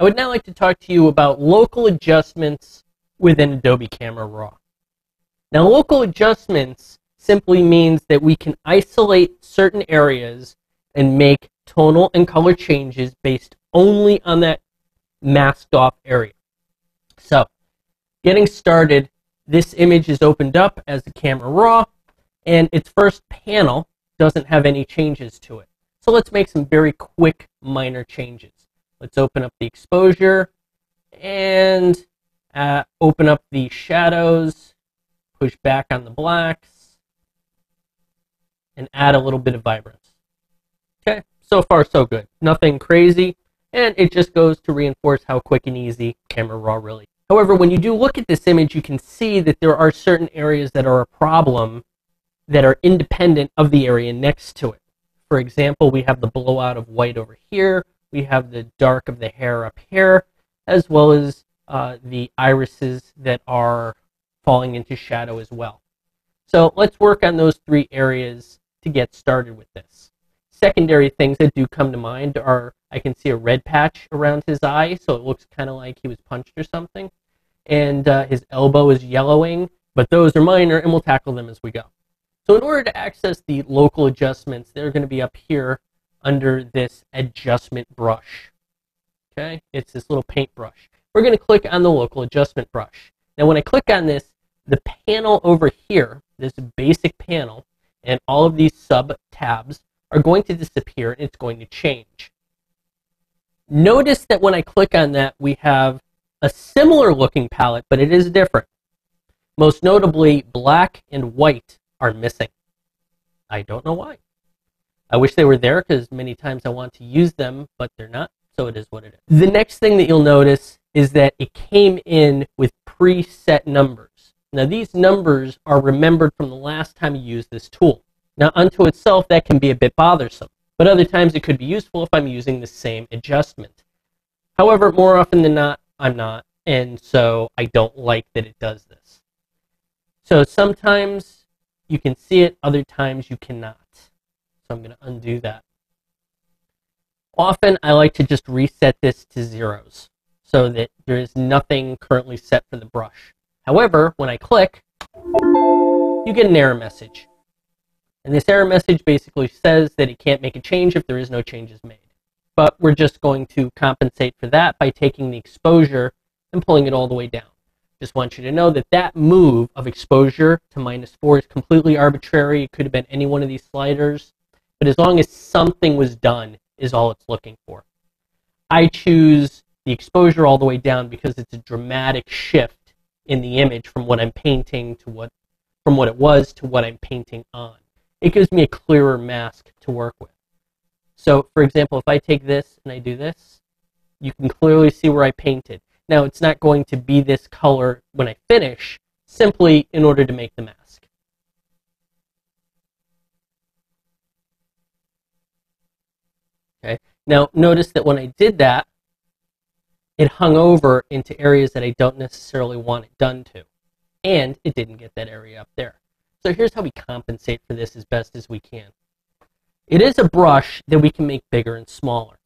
I would now like to talk to you about local adjustments within Adobe Camera Raw. Now, local adjustments simply means that we can isolate certain areas and make tonal and color changes based only on that masked off area. So, getting started, this image is opened up as the Camera Raw, and its first panel doesn't have any changes to it. So let's make some very quick minor changes. Let's open up the exposure and open up the shadows, push back on the blacks, and add a little bit of vibrance. Okay, so far so good. Nothing crazy, and it just goes to reinforce how quick and easy Camera Raw really is. However, when you do look at this image, you can see that there are certain areas that are a problem that are independent of the area next to it. For example, we have the blowout of white over here, we have the dark of the hair up here, as well as the irises that are falling into shadow as well. So let's work on those three areas to get started with this. Secondary things that do come to mind are, I can see a red patch around his eye, so it looks kind of like he was punched or something, and his elbow is yellowing, but those are minor and we'll tackle them as we go. So in order to access the local adjustments, they're going to be up here under this adjustment brush. Okay, it's this little paintbrush. We're going to click on the local adjustment brush. Now when I click on this, the panel over here, this basic panel, and all of these sub tabs are going to disappear and it's going to change. Notice that when I click on that, we have a similar looking palette, but it is different. Most notably, black and white are missing. I don't know why. I wish they were there because many times I want to use them, but they're not, so it is what it is. The next thing that you'll notice is that it came in with preset numbers. Now these numbers are remembered from the last time you used this tool. Now unto itself, that can be a bit bothersome, but other times it could be useful if I'm using the same adjustment. However, more often than not, I'm not, and so I don't like that it does this. So sometimes you can see it, other times you cannot. So I'm going to undo that. Often I like to just reset this to zeros so that there is nothing currently set for the brush. However, when I click, you get an error message. And this error message basically says that it can't make a change if there is no changes made. But we're just going to compensate for that by taking the exposure and pulling it all the way down. Just want you to know that that move of exposure to -4 is completely arbitrary. It could have been any one of these sliders, but as long as something was done is all it's looking for. I choose the exposure all the way down because it's a dramatic shift in the image from what I'm painting to from what it was to what I'm painting on. It gives me a clearer mask to work with. So, for example, if I take this and I do this, you can clearly see where I painted. Now, it's not going to be this color when I finish, simply in order to make the mask. Okay. Now, notice that when I did that, it hung over into areas that I don't necessarily want it done to, and it didn't get that area up there. So here's how we compensate for this as best as we can. It is a brush that we can make bigger and smaller.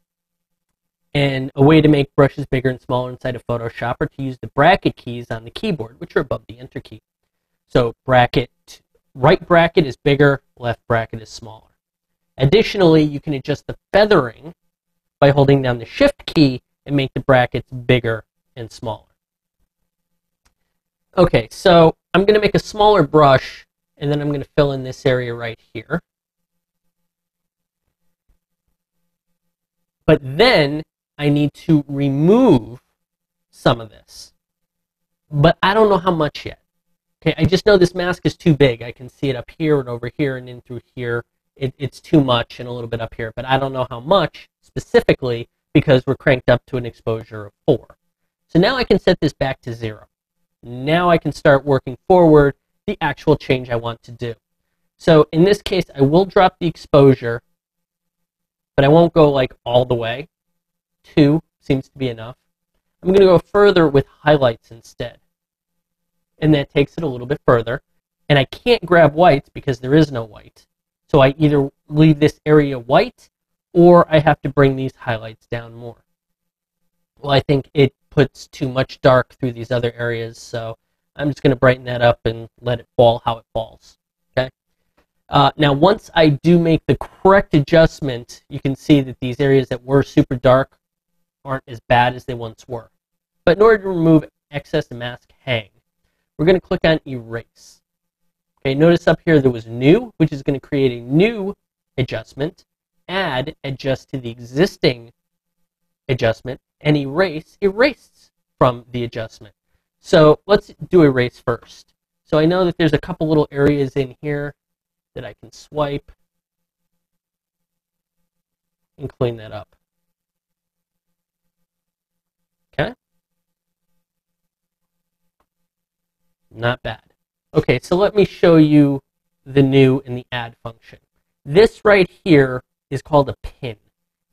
And a way to make brushes bigger and smaller inside of Photoshop are to use the bracket keys on the keyboard, which are above the Enter key. So right bracket is bigger, left bracket is smaller. Additionally, you can adjust the feathering by holding down the Shift key and make the brackets bigger and smaller. Okay, so I'm going to make a smaller brush, and then I'm going to fill in this area right here. But then I need to remove some of this, but I don't know how much yet. Okay, I just know this mask is too big. I can see it up here and over here and in through here. It's too much and a little bit up here, but I don't know how much specifically because we're cranked up to an exposure of 4. So now I can set this back to 0. Now I can start working forward the actual change I want to do. So in this case, I will drop the exposure, but I won't go like all the way. 2 seems to be enough. I'm going to go further with highlights instead. And that takes it a little bit further. And I can't grab whites because there is no white. So I either leave this area white or I have to bring these highlights down more. well, I think it puts too much dark through these other areas, so I'm just going to brighten that up and let it fall how it falls. Okay. Now, once I do make the correct adjustment, you can see that these areas that were super dark aren't as bad as they once were. But in order to remove excess and mask hang, we're going to click on Erase. Okay, notice up here there was New, which is going to create a new adjustment, Add adjust to the existing adjustment, and Erase erases from the adjustment. So let's do Erase first. So I know that there's a couple little areas in here that I can swipe and clean that up. Okay? Not bad. Okay, so let me show you the new and the add function. This right here is called a pin.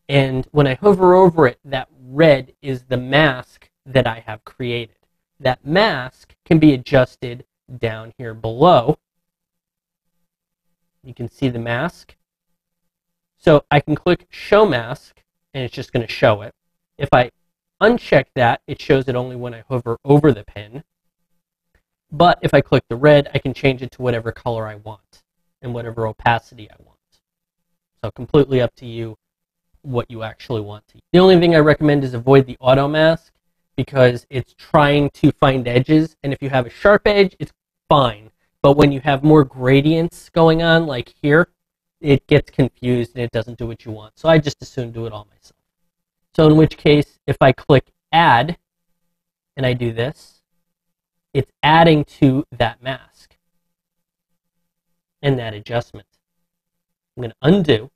And when I hover over it, that red is the mask that I have created. That mask can be adjusted down here below. You can see the mask. So I can click Show Mask, and it's just going to show it. If I uncheck that, it shows it only when I hover over the pin. But if I click the red, I can change it to whatever color I want and whatever opacity I want. So completely up to you what you actually want to use. The only thing I recommend is avoid the auto mask, because it's trying to find edges, and if you have a sharp edge, it's fine. But when you have more gradients going on, like here, it gets confused and it doesn't do what you want. So I just as soon do it all myself. So in which case, if I click Add, and I do this, it's adding to that mask and that adjustment. I'm going to undo.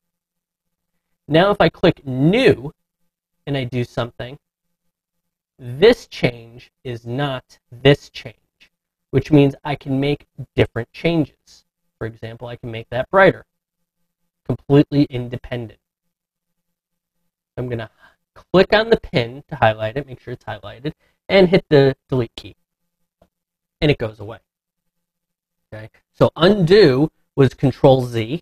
Now if I click New, and I do something, this change is not this change, which means I can make different changes. For example, I can make that brighter, completely independent. I'm going to click on the pin to highlight it, make sure it's highlighted, and hit the delete key, and it goes away. Okay, so undo was Control Z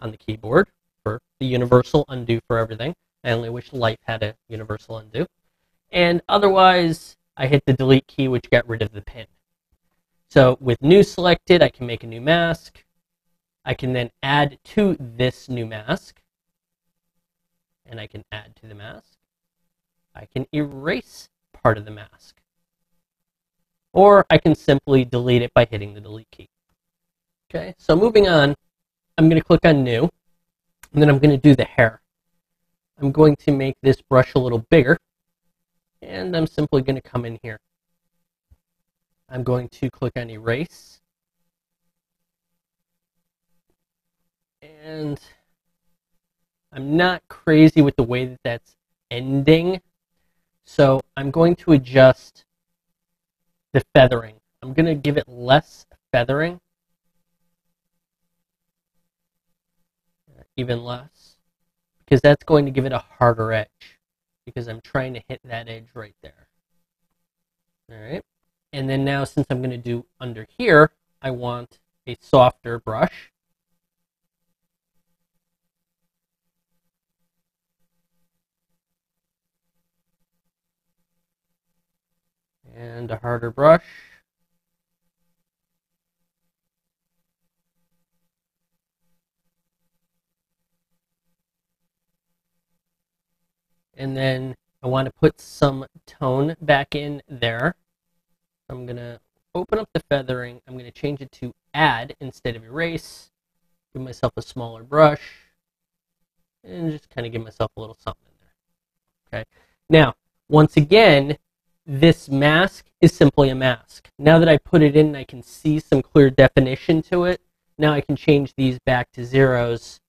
on the keyboard for the universal undo for everything. I only wish life had a universal undo. And otherwise, I hit the delete key, which got rid of the pin. So with new selected, I can make a new mask. I can then add to this new mask, and I can add to the mask. I can erase part of the mask, or I can simply delete it by hitting the delete key. Okay, so moving on, I'm going to click on New, and then I'm going to do the hair. I'm going to make this brush a little bigger, and I'm simply going to come in here. I'm going to click on Erase, and I'm not crazy with the way that that's ending, so I'm going to adjust the feathering. I'm going to give it less feathering, even less, because that's going to give it a harder edge, because I'm trying to hit that edge right there. All right. And then now, since I'm going to do under here, I want a softer brush. And a harder brush. And then I want to put some tone back in there. I'm going to open up the feathering. I'm going to change it to Add instead of Erase. Give myself a smaller brush. And just kind of give myself a little something in there. Okay. Now, once again, this mask is simply a mask. Now that I put it in, I can see some clear definition to it. Now I can change these back to zeros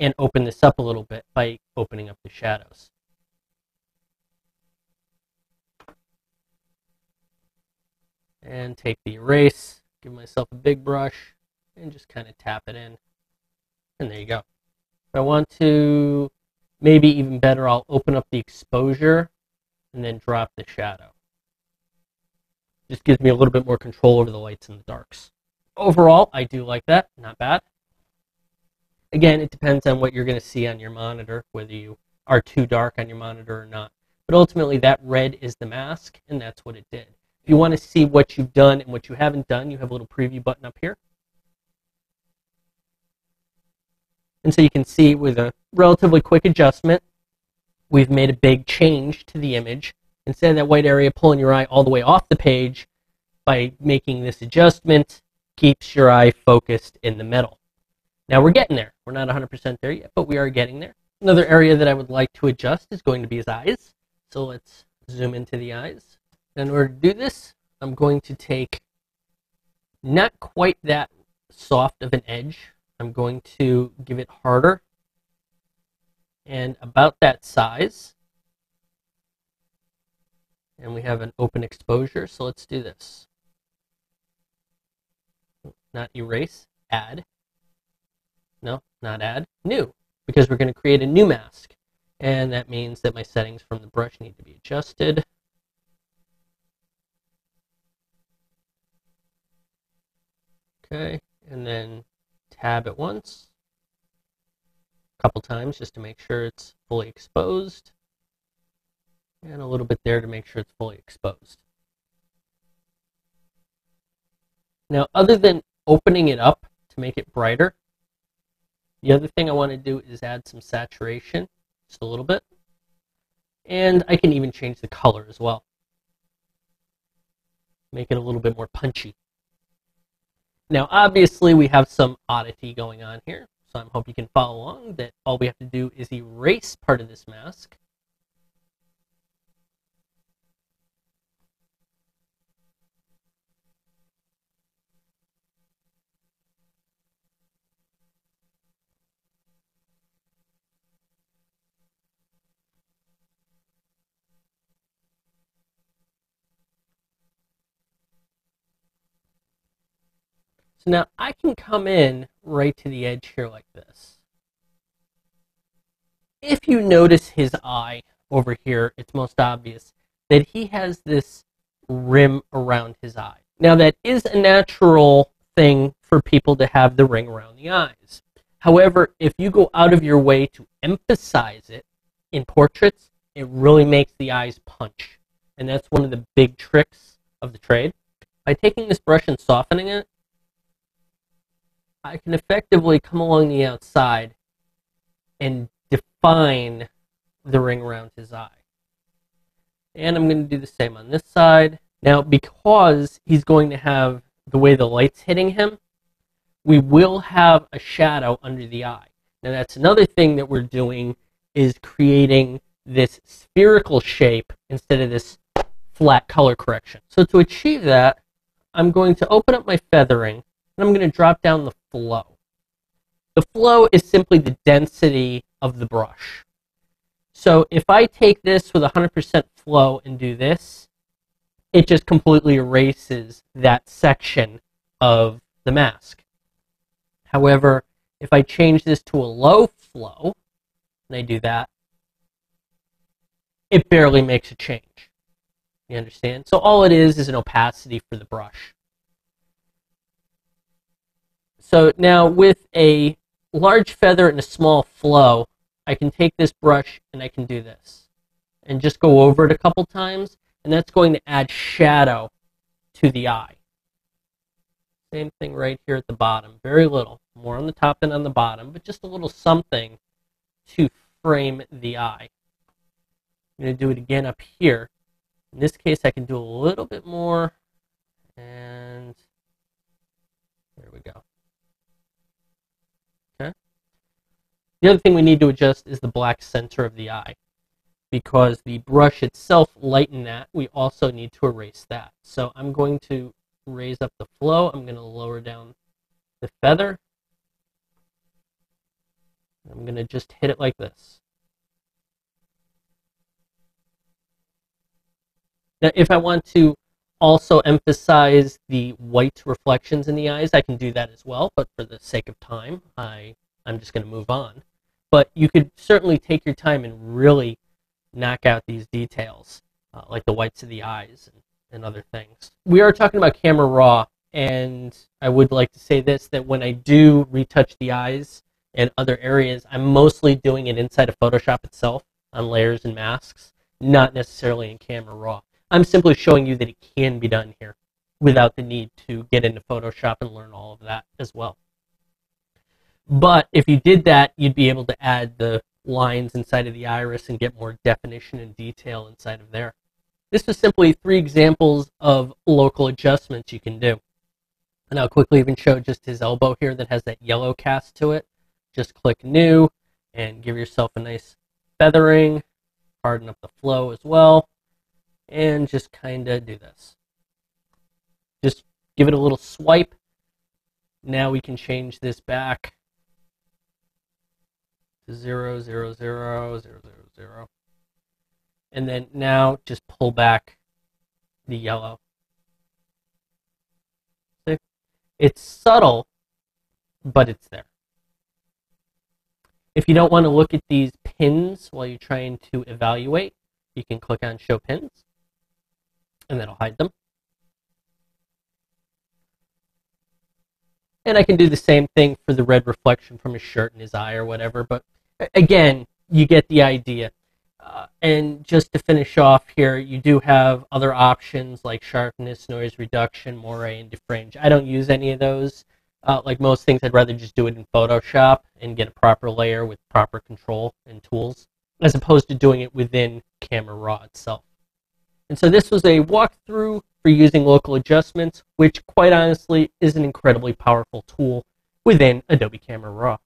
and open this up a little bit by opening up the shadows. And take the erase, give myself a big brush, and just kind of tap it in. And there you go. If I want to, maybe even better, I'll open up the exposure and then drop the shadow. Just gives me a little bit more control over the lights and the darks. Overall, I do like that. Not bad. Again, it depends on what you're going to see on your monitor, whether you are too dark on your monitor or not. But ultimately, that red is the mask, and that's what it did. If you want to see what you've done and what you haven't done, you have a little preview button up here. And so you can see with a relatively quick adjustment, we've made a big change to the image. Instead of that white area pulling your eye all the way off the page, by making this adjustment, keeps your eye focused in the middle. Now we're getting there. We're not 100% there yet, but we are getting there. Another area that I would like to adjust is going to be his eyes. So let's zoom into the eyes. And in order to do this, I'm going to take not quite that soft of an edge. I'm going to give it harder and about that size. And we have an open exposure, so let's do this. Not erase, add. No, not add, new, because we're going to create a new mask. And that means that my settings from the brush need to be adjusted. Okay, and then tab at once, a couple times just to make sure it's fully exposed. And a little bit there to make sure it's fully exposed. Now, other than opening it up to make it brighter, the other thing I want to do is add some saturation, just a little bit. And I can even change the color as well. Make it a little bit more punchy. Now, obviously, we have some oddity going on here, so I hope you can follow along that all we have to do is erase part of this mask. So now I can come in right to the edge here like this. If you notice his eye over here, it's most obvious that he has this rim around his eye. Now that is a natural thing for people to have the ring around the eyes. However, if you go out of your way to emphasize it in portraits, it really makes the eyes punch. And that's one of the big tricks of the trade. By taking this brush and softening it, I can effectively come along the outside and define the ring around his eye. And I'm going to do the same on this side. Now, because he's going to have the way the light's hitting him, we will have a shadow under the eye. Now, that's another thing that we're doing is creating this spherical shape instead of this flat color correction. So to achieve that, I'm going to open up my feathering. And I'm going to drop down the flow. The flow is simply the density of the brush. So if I take this with 100% flow and do this, it just completely erases that section of the mask. However, if I change this to a low flow, and I do that, it barely makes a change. You understand? So all it is an opacity for the brush. So now with a large feather and a small flow, I can take this brush and I can do this. And just go over it a couple times, and that's going to add shadow to the eye. Same thing right here at the bottom, very little. More on the top than on the bottom, but just a little something to frame the eye. I'm going to do it again up here. In this case, I can do a little bit more, and there we go. The other thing we need to adjust is the black center of the eye. Because the brush itself lightened that, we also need to erase that. So I'm going to raise up the flow. I'm going to lower down the feather. I'm going to just hit it like this. Now, if I want to also emphasize the white reflections in the eyes, I can do that as well. But for the sake of time, I'm just going to move on. But you could certainly take your time and really knock out these details, like the whites of the eyes and other things. We are talking about Camera Raw, and I would like to say this, that when I do retouch the eyes and other areas, I'm mostly doing it inside of Photoshop itself on layers and masks. not necessarily in Camera Raw. I'm simply showing you that it can be done here without the need to get into Photoshop and learn all of that as well. But if you did that, you'd be able to add the lines inside of the iris and get more definition and detail inside of there. This was simply 3 examples of local adjustments you can do. And I'll quickly even show just his elbow here that has that yellow cast to it. Just click New and give yourself a nice feathering, harden up the flow as well, and just kind of do this. Just give it a little swipe. Now we can change this back. 0, 0, 0, 0, 0, 0. And then now just pull back the yellow. See? It's subtle, but it's there. If you don't want to look at these pins while you're trying to evaluate, you can click on Show Pins, and that'll hide them. And I can do the same thing for the red reflection from his shirt and his eye or whatever, but again, you get the idea. And just to finish off here, you do have other options like sharpness, noise reduction, moiré, and diffrange. I don't use any of those. Like most things, I'd rather just do it in Photoshop and get a proper layer with proper control and tools, as opposed to doing it within Camera Raw itself. And so this was a walkthrough for using local adjustments, which quite honestly is an incredibly powerful tool within Adobe Camera Raw.